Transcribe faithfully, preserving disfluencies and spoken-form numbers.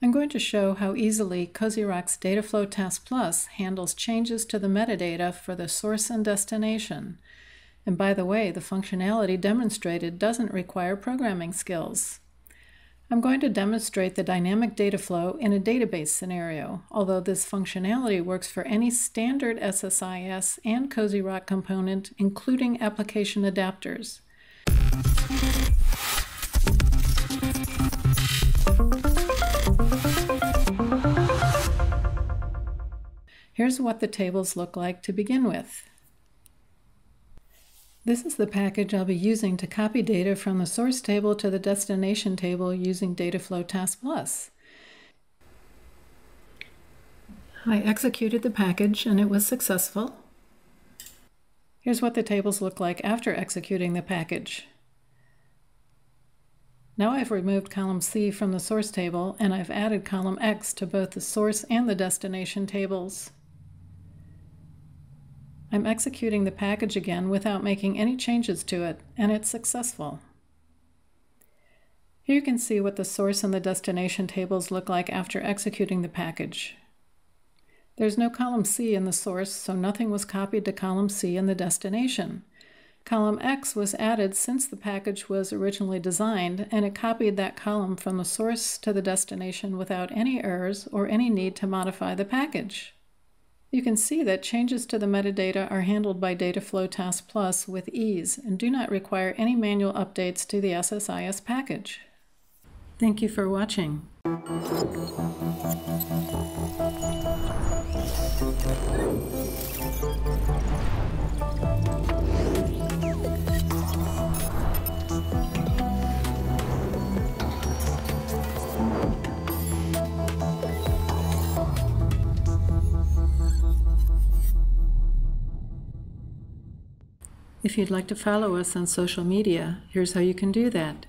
I'm going to show how easily CozyRoc's Dataflow Task Plus handles changes to the metadata for the source and destination. And by the way, the functionality demonstrated doesn't require programming skills. I'm going to demonstrate the dynamic data flow in a database scenario, although this functionality works for any standard S S I S and CozyRoc component, including application adapters. Here's what the tables look like to begin with. This is the package I'll be using to copy data from the source table to the destination table using Dataflow Task Plus. I executed the package and it was successful. Here's what the tables look like after executing the package. Now I've removed column C from the source table and I've added column X to both the source and the destination tables. I'm executing the package again without making any changes to it, and it's successful. Here you can see what the source and the destination tables look like after executing the package. There's no column C in the source, so nothing was copied to column C in the destination. Column X was added since the package was originally designed, and it copied that column from the source to the destination without any errors or any need to modify the package. You can see that changes to the metadata are handled by Dataflow Task Plus with ease and do not require any manual updates to the S S I S package. Thank you for watching. If you'd like to follow us on social media, here's how you can do that.